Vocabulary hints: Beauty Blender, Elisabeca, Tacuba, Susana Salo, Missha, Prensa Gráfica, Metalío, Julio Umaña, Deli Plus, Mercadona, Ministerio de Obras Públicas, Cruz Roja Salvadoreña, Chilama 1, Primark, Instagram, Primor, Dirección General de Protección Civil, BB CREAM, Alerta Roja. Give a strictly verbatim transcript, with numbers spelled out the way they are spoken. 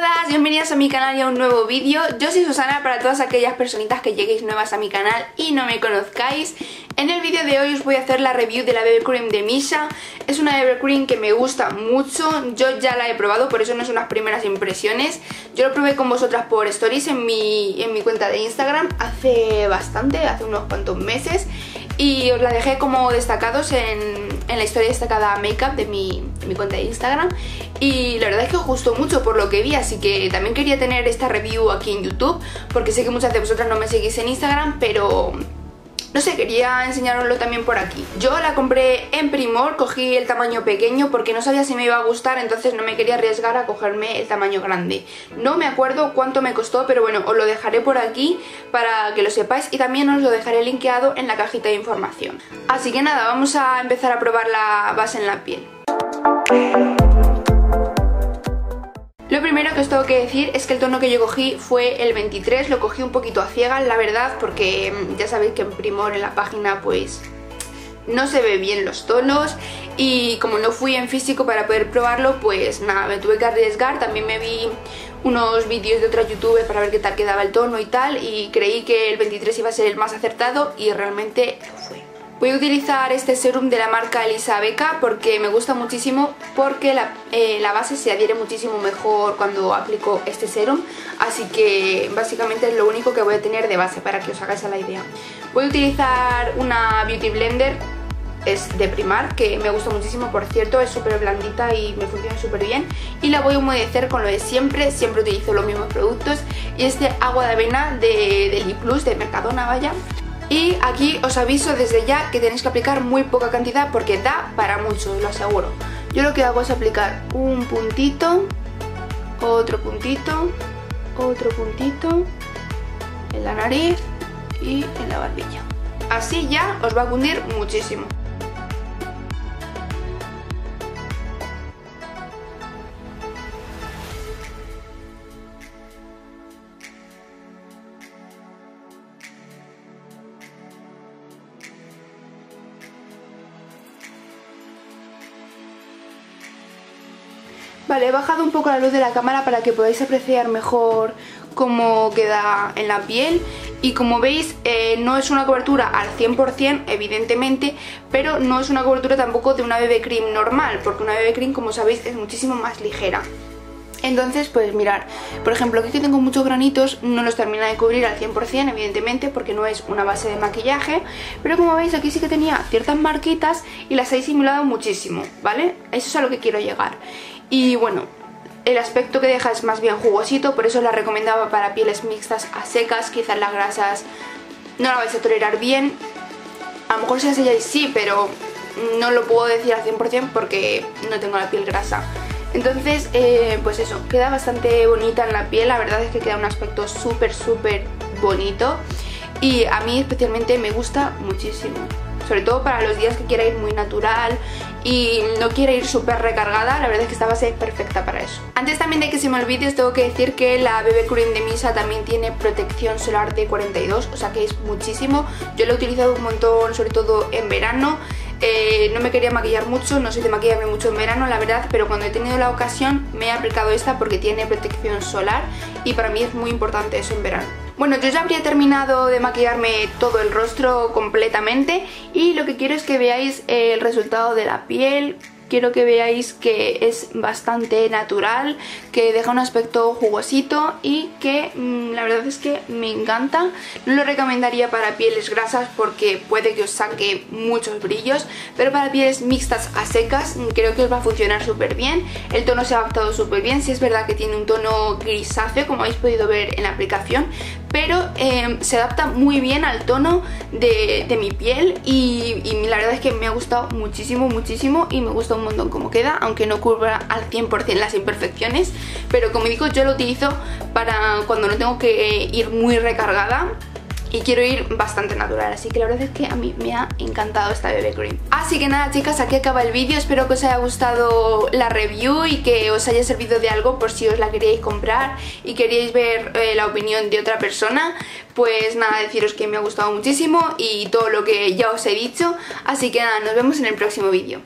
todas, bienvenidas a mi canal y a un nuevo vídeo. Yo soy Susana, para todas aquellas personitas que lleguéis nuevas a mi canal y no me conozcáis. En el vídeo de hoy os voy a hacer la review de la B B Cream de Missha. Es una B B Cream que me gusta mucho, yo ya la he probado, por eso no es unas primeras impresiones. Yo lo probé con vosotras por stories en mi, en mi cuenta de Instagram hace bastante, hace unos cuantos meses. Y os la dejé como destacados en, en la historia destacada Makeup de mi, de mi cuenta de Instagram. Y la verdad es que os gustó mucho por lo que vi, así que también quería tener esta review aquí en YouTube, porque sé que muchas de vosotras no me seguís en Instagram, pero no sé, quería enseñároslo también por aquí. Yo la compré en Primor, cogí el tamaño pequeño porque no sabía si me iba a gustar, entonces no me quería arriesgar a cogerme el tamaño grande. No me acuerdo cuánto me costó, pero bueno, os lo dejaré por aquí para que lo sepáis y también os lo dejaré linkeado en la cajita de información. Así que nada, vamos a empezar a probar la base en la piel. Lo primero que os tengo que decir es que el tono que yo cogí fue el veintitrés, lo cogí un poquito a ciegas, la verdad, porque ya sabéis que en Primor, en la página, pues no se ve bien los tonos y como no fui en físico para poder probarlo, pues nada, me tuve que arriesgar. También me vi unos vídeos de otras youtubers para ver qué tal quedaba el tono y tal, y creí que el veintitrés iba a ser el más acertado y realmente lo fue. Voy a utilizar este serum de la marca Elisabeca porque me gusta muchísimo, porque la, eh, la base se adhiere muchísimo mejor cuando aplico este serum. Así que básicamente es lo único que voy a tener de base para que os hagáis a la idea. Voy a utilizar una Beauty Blender, es de Primark, que me gusta muchísimo, por cierto, es súper blandita y me funciona súper bien. Y la voy a humedecer con lo de siempre, siempre utilizo los mismos productos. Y este agua de avena de Deli Plus, de Mercadona, vaya. Y aquí os aviso desde ya que tenéis que aplicar muy poca cantidad porque da para mucho, os lo aseguro. Yo lo que hago es aplicar un puntito, otro puntito, otro puntito, en la nariz y en la barbilla. Así ya os va a cundir muchísimo. Vale, he bajado un poco la luz de la cámara para que podáis apreciar mejor cómo queda en la piel. Y como veis, eh, no es una cobertura al cien por cien, evidentemente, pero no es una cobertura tampoco de una B B Cream normal, porque una B B Cream, como sabéis, es muchísimo más ligera. Entonces, pues mirad, por ejemplo, aquí que tengo muchos granitos, no los termina de cubrir al cien por cien, evidentemente, porque no es una base de maquillaje. Pero como veis, aquí sí que tenía ciertas marquitas y las he disimulado muchísimo, ¿vale? Eso es a lo que quiero llegar. Y bueno, el aspecto que deja es más bien jugosito, por eso la recomendaba para pieles mixtas a secas. Quizás las grasas no la vais a tolerar bien, a lo mejor si las selláis sí, pero no lo puedo decir al cien por cien porque no tengo la piel grasa. Entonces, eh, pues eso, queda bastante bonita en la piel, la verdad es que queda un aspecto súper súper bonito y a mí especialmente me gusta muchísimo. Sobre todo para los días que quiera ir muy natural y no quiera ir súper recargada, la verdad es que esta base es perfecta para eso. Antes también de que se me olvide, os tengo que decir que la B B Cream de Missha también tiene protección solar de cuarenta y dos, o sea que es muchísimo. Yo la he utilizado un montón, sobre todo en verano. Eh, no me quería maquillar mucho, no soy de maquillarme mucho en verano, la verdad, pero cuando he tenido la ocasión me he aplicado esta porque tiene protección solar y para mí es muy importante eso en verano. Bueno, yo ya habría terminado de maquillarme todo el rostro completamente y lo que quiero es que veáis el resultado de la piel. Quiero que veáis que es bastante natural, que deja un aspecto jugosito y que mmm, la verdad es que me encanta. No lo recomendaría para pieles grasas porque puede que os saque muchos brillos, pero para pieles mixtas a secas creo que os va a funcionar súper bien. El tono se ha adaptado súper bien, sí es verdad que tiene un tono grisáceo como habéis podido ver en la aplicación, pero eh, se adapta muy bien al tono de, de mi piel y, y la verdad es que me ha gustado muchísimo, muchísimo y me gusta un montón como queda, aunque no cubra al cien por cien las imperfecciones, pero como digo, yo lo utilizo para cuando no tengo que ir muy recargada y quiero ir bastante natural, así que la verdad es que a mí me ha encantado esta B B Cream. Así que nada, chicas, aquí acaba el vídeo, espero que os haya gustado la review y que os haya servido de algo por si os la queríais comprar y queríais ver eh, la opinión de otra persona. Pues nada, deciros que me ha gustado muchísimo y todo lo que ya os he dicho, así que nada, nos vemos en el próximo vídeo.